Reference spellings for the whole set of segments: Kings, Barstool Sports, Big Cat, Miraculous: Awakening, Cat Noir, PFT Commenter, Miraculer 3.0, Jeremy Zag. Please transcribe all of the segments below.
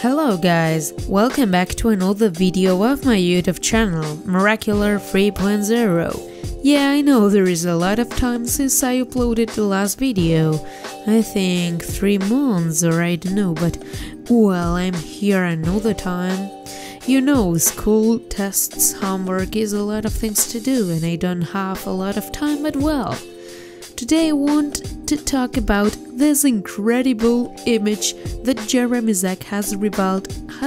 Hello guys, welcome back to another video of my YouTube channel, Miraculer 3.0. Yeah, I know there is a lot of time since I uploaded the last video, I think 3 months or I don't know, but well, I'm here another time. You know, school, tests, homework is a lot of things to do and I don't have a lot of time as well. Today I want to talk about this incredible image that Jeremy Zag has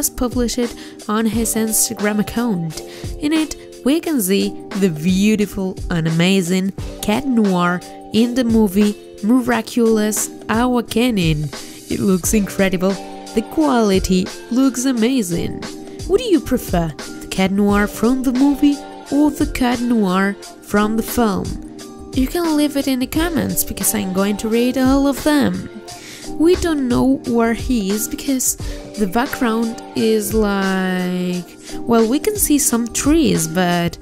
published on his Instagram account. In it, we can see the beautiful and amazing cat noir in the movie Miraculous: Awakening. It looks incredible, the quality looks amazing. What do you prefer, the cat noir from the movie or the cat noir from the film? You can leave it in the comments, because I'm going to read all of them. We don't know where he is, because the background is like... well, we can see some trees, but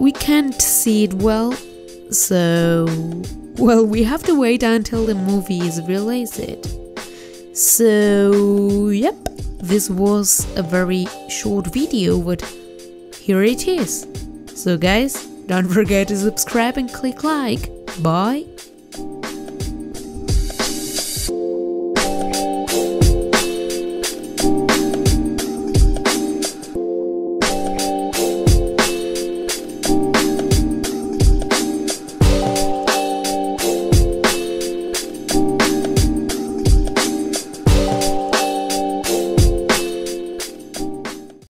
we can't see it well, so... well, we have to wait until the movie is released. So, yep, this was a very short video, but here it is. So guys, don't forget to subscribe and click like. Bye!